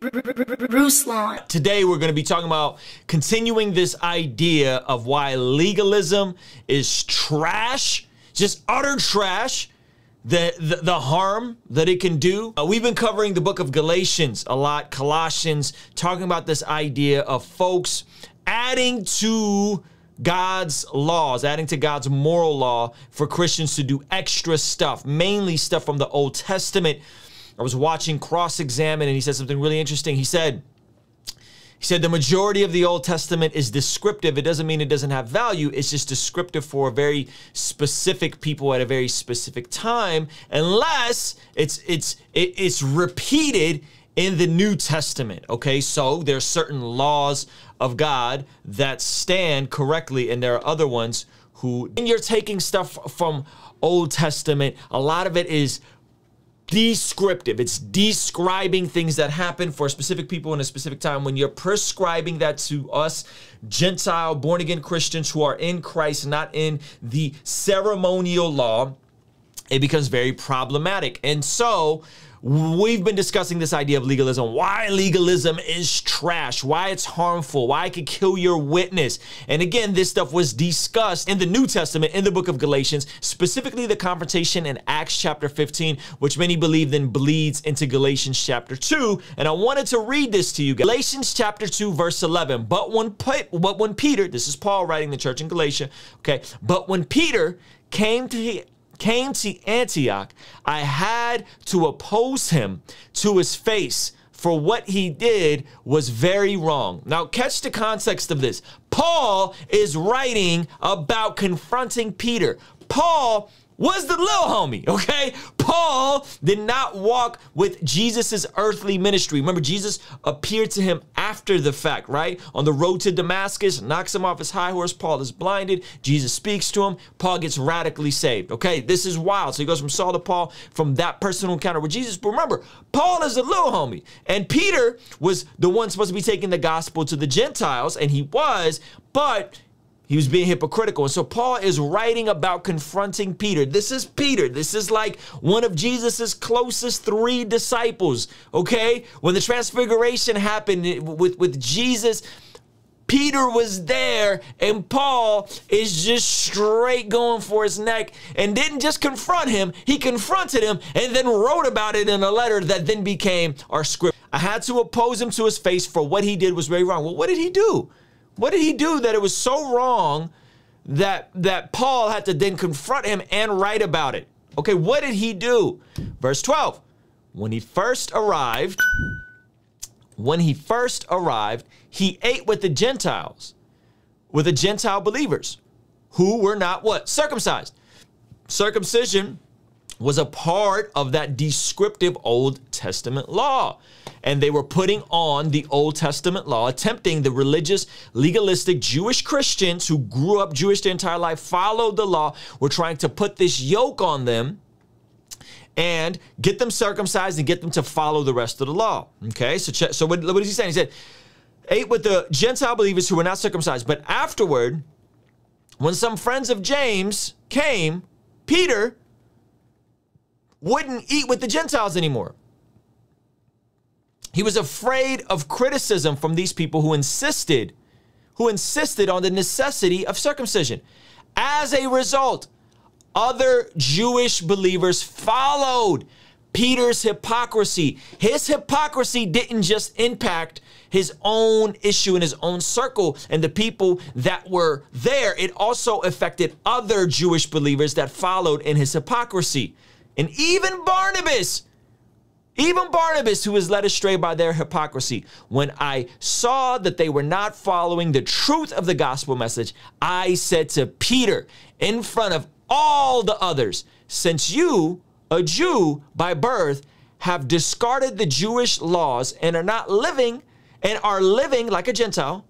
Ruslan. Today we're going to be talking about continuing this idea of why legalism is trash, just utter trash, the harm that it can do. We've been covering the book of Galatians a lot, Colossians, talking about this idea of folks adding to God's laws, adding to God's moral law for Christians to do extra stuff, mainly stuff from the Old Testament. I was watching Cross-Examine, and he said something really interesting. He said the majority of the Old Testament is descriptive. It doesn't mean it doesn't have value. It's just descriptive for a very specific people at a very specific time, unless it's repeated in the New Testament. Okay, so there's certain laws of God that stand correctly, and there are other ones who. And you're taking stuff from Old Testament. A lot of it is descriptive. It's describing things that happen for specific people in a specific time. When you're prescribing that to us, Gentile, born-again Christians who are in Christ, not in the ceremonial law, it becomes very problematic. And so we've been discussing this idea of legalism, why legalism is trash, why it's harmful, why it could kill your witness. And again, this stuff was discussed in the New Testament, in the book of Galatians, specifically the confrontation in Acts chapter 15, which many believe then bleeds into Galatians chapter 2. And I wanted to read this to you guys. Galatians chapter 2, verse 11. But when Peter, this is Paul writing the church in Galatia, okay, but when Peter came to Antioch, I had to oppose him to his face, for what he did was very wrong. Now catch the context of this. Paul is writing about confronting Peter. Paul was the little homie, okay? Paul did not walk with Jesus's earthly ministry. Remember, Jesus appeared to him after the fact, right? On the road to Damascus, knocks him off his high horse. Paul is blinded. Jesus speaks to him. Paul gets radically saved, okay? This is wild. So he goes from Saul to Paul, from that personal encounter with Jesus. But remember, Paul is the little homie, and Peter was the one supposed to be taking the gospel to the Gentiles, and he was, but he was being hypocritical. And so Paul is writing about confronting Peter. This is Peter. This is like one of Jesus's closest three disciples, okay? When the transfiguration happened with Jesus, Peter was there, and Paul is just straight going for his neck, and didn't just confront him. He confronted him and then wrote about it in a letter that then became our script. I had to oppose him to his face, for what he did was very wrong. Well, what did he do? What did he do that it was so wrong that Paul had to then confront him and write about it? Okay, what did he do? Verse 12, when he first arrived, he ate with the Gentiles, with the Gentile believers, who were not what? Circumcised. Circumcision was a part of that descriptive Old Testament law. And they were putting on the Old Testament law, attempting the religious, legalistic Jewish Christians who grew up Jewish their entire life, followed the law, were trying to put this yoke on them and get them circumcised and get them to follow the rest of the law. Okay, so what is he saying? He said, ate with the Gentile believers who were not circumcised. But afterward, when some friends of James came, Peter wouldn't eat with the Gentiles anymore. He was afraid of criticism from these people who insisted on the necessity of circumcision. As a result, other Jewish believers followed Peter's hypocrisy. His hypocrisy didn't just impact his own issue in his own circle and the people that were there. It also affected other Jewish believers that followed in his hypocrisy. And even Barnabas, who was led astray by their hypocrisy. When I saw that they were not following the truth of the gospel message, I said to Peter in front of all the others, since you, a Jew by birth, have discarded the Jewish laws and are living like a Gentile,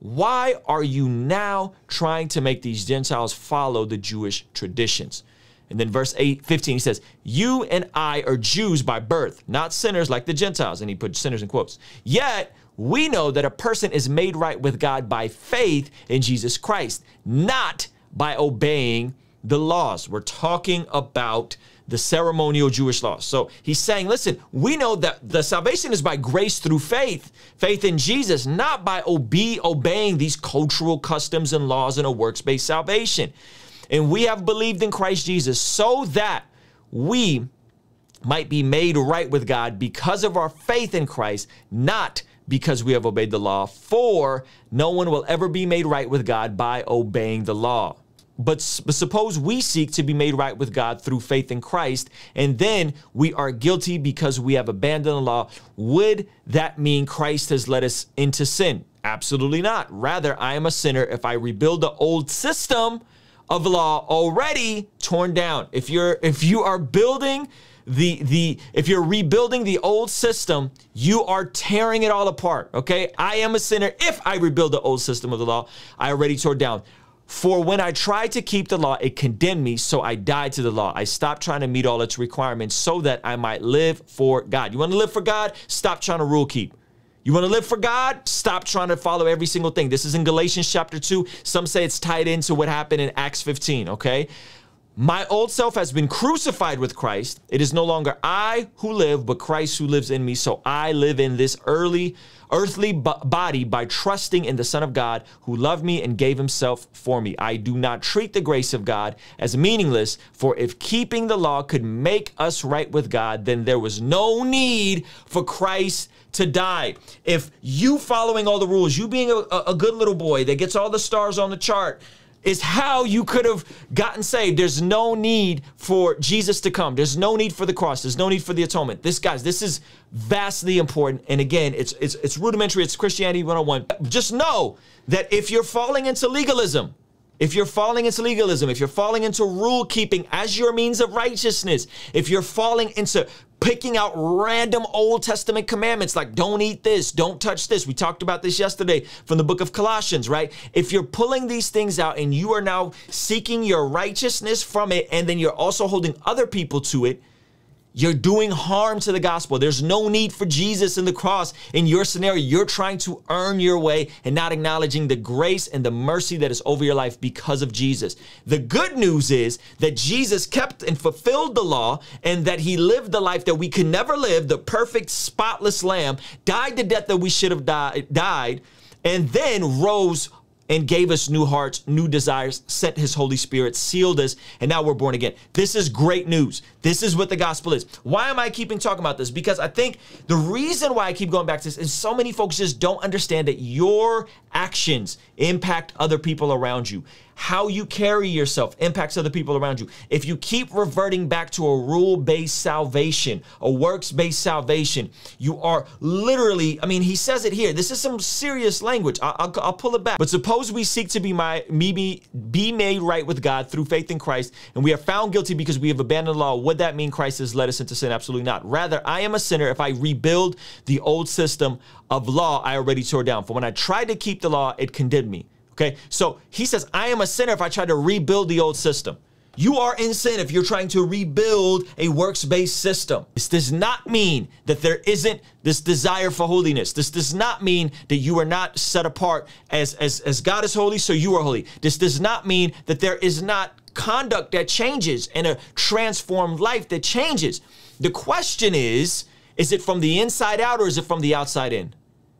why are you now trying to make these Gentiles follow the Jewish traditions? And then verse 15, he says, you and I are Jews by birth, not sinners like the Gentiles. And he put sinners in quotes. Yet we know that a person is made right with God by faith in Jesus Christ, not by obeying the laws. We're talking about the ceremonial Jewish law. So he's saying, listen, we know that the salvation is by grace through faith, faith in Jesus, not by obeying these cultural customs and laws in a works-based salvation. And we have believed in Christ Jesus so that we might be made right with God because of our faith in Christ, not because we have obeyed the law, for no one will ever be made right with God by obeying the law. But suppose we seek to be made right with God through faith in Christ, and then we are guilty because we have abandoned the law. Would that mean Christ has led us into sin? Absolutely not. Rather, I am a sinner if I rebuild the old system of law already torn down. If you're rebuilding the old system, you are tearing it all apart, okay? I am a sinner if I rebuild the old system of the law I already tore down. For when I tried to keep the law, it condemned me, so I died to the law. I stopped trying to meet all its requirements so that I might live for God. You want to live for God? Stop trying to rule keep. You want to live for God? Stop trying to follow every single thing. This is in Galatians chapter 2. Some say it's tied into what happened in Acts 15, okay? My old self has been crucified with Christ. It is no longer I who live, but Christ who lives in me. So I live in this earthly body by trusting in the Son of God who loved me and gave himself for me. I do not treat the grace of God as meaningless, for if keeping the law could make us right with God, then there was no need for Christ to die. If you following all the rules, you being a good little boy that gets all the stars on the chart, is how you could have gotten saved. There's no need for Jesus to come. There's no need for the cross. There's no need for the atonement. Guys, this is vastly important. And again, it's rudimentary. It's Christianity 101. Just know that if you're falling into legalism, if you're falling into rule keeping as your means of righteousness, if you're falling into picking out random Old Testament commandments like don't eat this, don't touch this. We talked about this yesterday from the book of Colossians, right? If you're pulling these things out and you are now seeking your righteousness from it, and then you're also holding other people to it, you're doing harm to the gospel. There's no need for Jesus and the cross. In your scenario, you're trying to earn your way and not acknowledging the grace and the mercy that is over your life because of Jesus. The good news is that Jesus kept and fulfilled the law and that he lived the life that we could never live, the perfect spotless lamb, died the death that we should have died, and then rose and gave us new hearts, new desires, sent his Holy Spirit, sealed us, and now we're born again. This is great news. This is what the gospel is. Why am I keeping talking about this? Because I think the reason why I keep going back to this is so many folks just don't understand that your actions impact other people around you. How you carry yourself impacts other people around you. If you keep reverting back to a rule-based salvation, a works-based salvation, you are literally, I mean, he says it here. This is some serious language. I'll pull it back. But suppose we seek to be made right with God through faith in Christ, and we are found guilty because we have abandoned the law. Would that mean Christ has led us into sin? Absolutely not. Rather, I am a sinner if I rebuild the old system of law I already tore down. For when I tried to keep the law, it condemned me. Okay, so he says, I am a sinner if I try to rebuild the old system. You are in sin if you're trying to rebuild a works-based system. This does not mean that there isn't this desire for holiness. This does not mean that you are not set apart as God is holy, so you are holy. This does not mean that there is not conduct that changes and a transformed life that changes. The question is it from the inside out or is it from the outside in?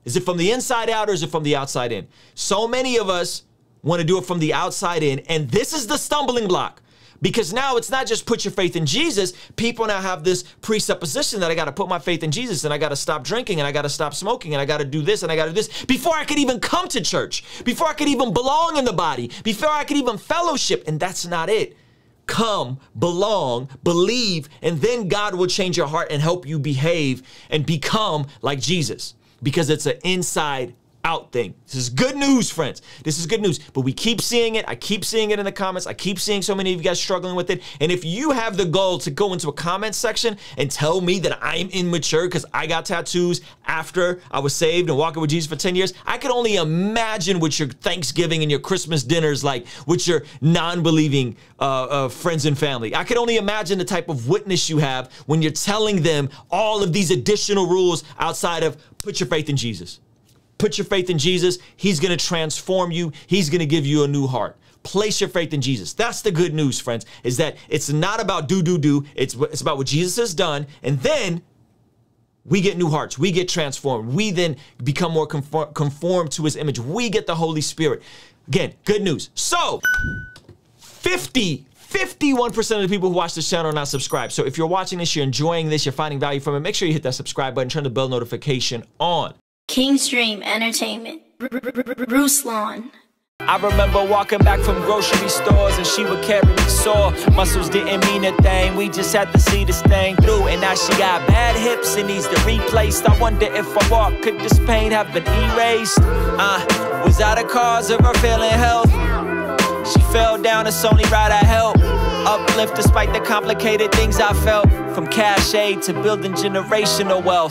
Is it from the inside out or is it from the outside in? So many of us want to do it from the outside in, and this is the stumbling block, because now it's not just put your faith in Jesus. People now have this presupposition that I got to put my faith in Jesus and I got to stop drinking and I got to stop smoking and I got to do this and I got to do this before I could even come to church, before I could even belong in the body, before I could even fellowship, and that's not it. Come, belong, believe, and then God will change your heart and help you behave and become like Jesus. Because it's an inside out thing. This is good news, friends. This is good news, but we keep seeing it. I keep seeing it in the comments. I keep seeing so many of you guys struggling with it. And if you have the goal to go into a comment section and tell me that I'm immature because I got tattoos after I was saved and walking with Jesus for 10 years, I could only imagine what your Thanksgiving and your Christmas dinners like with your non-believing friends and family. I could only imagine the type of witness you have when you're telling them all of these additional rules outside of put your faith in Jesus. Put your faith in Jesus. He's going to transform you. He's going to give you a new heart. Place your faith in Jesus. That's the good news, friends, is that it's not about do. It's about what Jesus has done. And then we get new hearts. We get transformed. We then become more conformed to his image. We get the Holy Spirit. Again, good news. So 51% of the people who watch this channel are not subscribed. So if you're watching this, you're enjoying this, you're finding value from it, make sure you hit that subscribe button, turn the bell notification on. King's Dream Entertainment, Ruslan. I remember walking back from grocery stores and she would carry me sore. Muscles didn't mean a thing, we just had to see this thing through. And now she got bad hips and needs to replace. I wonder if I walk, could this pain have been erased? Was I the cause of her failing health? She fell down, it's only right I help. Uplift despite the complicated things I felt. From cachet to building generational wealth.